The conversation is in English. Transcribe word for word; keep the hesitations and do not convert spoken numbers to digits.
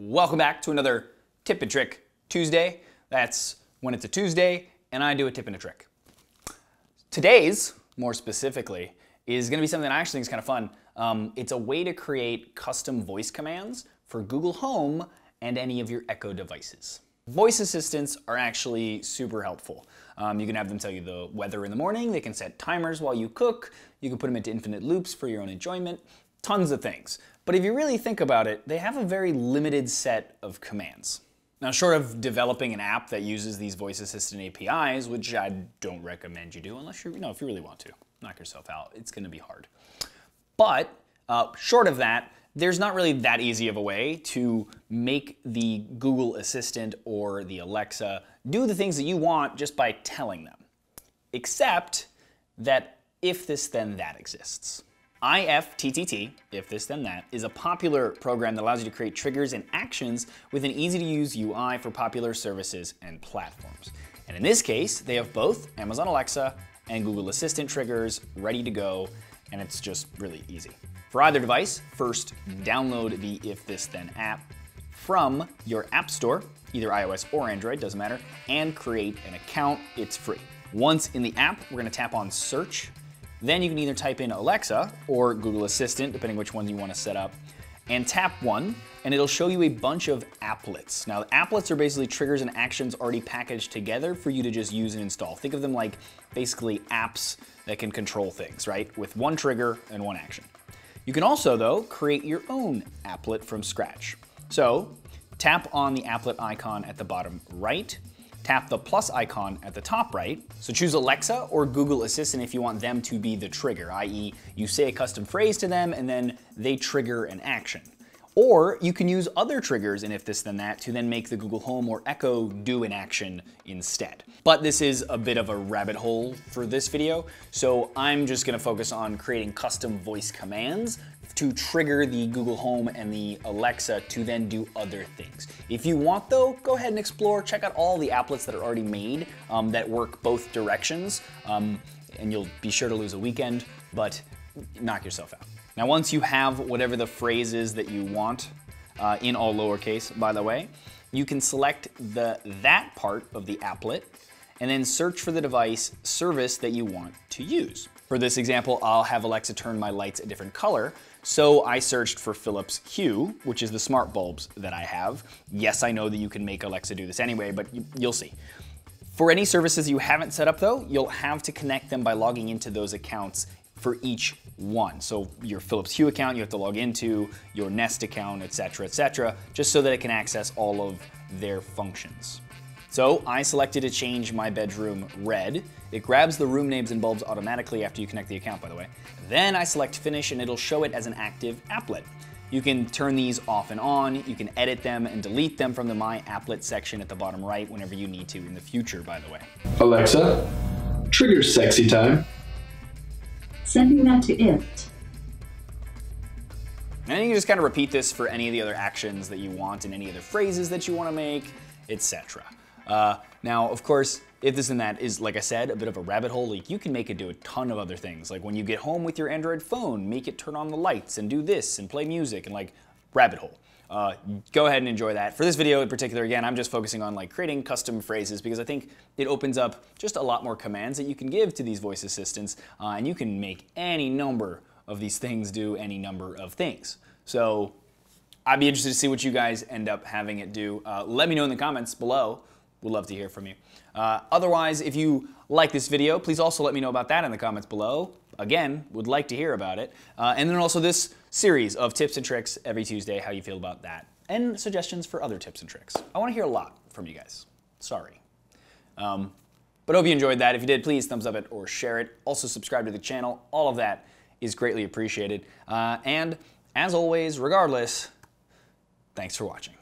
Welcome back to another Tip and Trick Tuesday. That's when it's a Tuesday and I do a tip and a trick. Today's, more specifically, is going to be something I actually think is kind of fun. Um, it's a way to create custom voice commands for Google Home and any of your Echo devices. Voice assistants are actually super helpful. Um, you can have them tell you the weather in the morning, they can set timers while you cook, you can put them into infinite loops for your own enjoyment, tons of things. But if you really think about it, they have a very limited set of commands. Now, short of developing an app that uses these voice assistant A P Is, which I don't recommend you do unless you're, you know, if you really want to. Knock yourself out, it's gonna be hard. But uh, short of that, there's not really that easy of a way to make the Google Assistant or the Alexa do the things that you want just by telling them. Except that If This Then That exists. I F T T T, If This Then That, is a popular program that allows you to create triggers and actions with an easy-to-use U I for popular services and platforms. And in this case, they have both Amazon Alexa and Google Assistant triggers ready to go, and it's just really easy. For either device, first download the If This Then app from your app store, either iOS or Android, doesn't matter, and create an account, it's free. Once in the app, we're gonna tap on search. Then you can either type in Alexa or Google Assistant, depending which one you want to set up, and tap one, and it'll show you a bunch of applets. Now, the applets are basically triggers and actions already packaged together for you to just use and install. Think of them like basically apps that can control things, right? With one trigger and one action. You can also, though, create your own applet from scratch. So tap on the applet icon at the bottom right, tap the plus icon at the top right. So choose Alexa or Google Assistant if you want them to be the trigger, that is you say a custom phrase to them and then they trigger an action. Or you can use other triggers in If This Then That to then make the Google Home or Echo do an action instead. But this is a bit of a rabbit hole for this video, so I'm just gonna focus on creating custom voice commands to trigger the Google Home and the Alexa to then do other things. If you want though, go ahead and explore, check out all the applets that are already made um, that work both directions, um, and you'll be sure to lose a weekend, but knock yourself out. Now once you have whatever the phrase is that you want, uh, in all lowercase by the way, you can select the that part of the applet and then search for the device service that you want to use. For this example, I'll have Alexa turn my lights a different color. So I searched for Philips Hue, which is the smart bulbs that I have. Yes, I know that you can make Alexa do this anyway, but you'll see. For any services you haven't set up though, you'll have to connect them by logging into those accounts for each one. So your Philips Hue account, you have to log into your Nest account, et cetera, et cetera, just so that it can access all of their functions. So I selected to change my bedroom red. It grabs the room names and bulbs automatically after you connect the account, by the way. Then I select finish and it'll show it as an active applet. You can turn these off and on. You can edit them and delete them from the My Applet section at the bottom right whenever you need to in the future, by the way. Alexa, trigger sexy time. Sending that to it. And you just kind of repeat this for any of the other actions that you want and any other phrases that you want to make, et cetera. Uh, now, of course, If This Then That is, like I said, a bit of a rabbit hole. Like, you can make it do a ton of other things. Like when you get home with your Android phone, make it turn on the lights and do this and play music and like rabbit hole. Uh, go ahead and enjoy that. For this video in particular, again, I'm just focusing on like creating custom phrases because I think it opens up just a lot more commands that you can give to these voice assistants, uh, and you can make any number of these things do any number of things. So I'd be interested to see what you guys end up having it do. Uh, let me know in the comments below. We'd love to hear from you. Uh, otherwise, if you like this video, please also let me know about that in the comments below. Again, would like to hear about it. Uh, and then also this series of tips and tricks every Tuesday, how you feel about that, and suggestions for other tips and tricks. I want to hear a lot from you guys. Sorry. Um, but hope you enjoyed that. If you did, please thumbs up it or share it. Also subscribe to the channel. All of that is greatly appreciated. Uh, and as always, regardless, thanks for watching.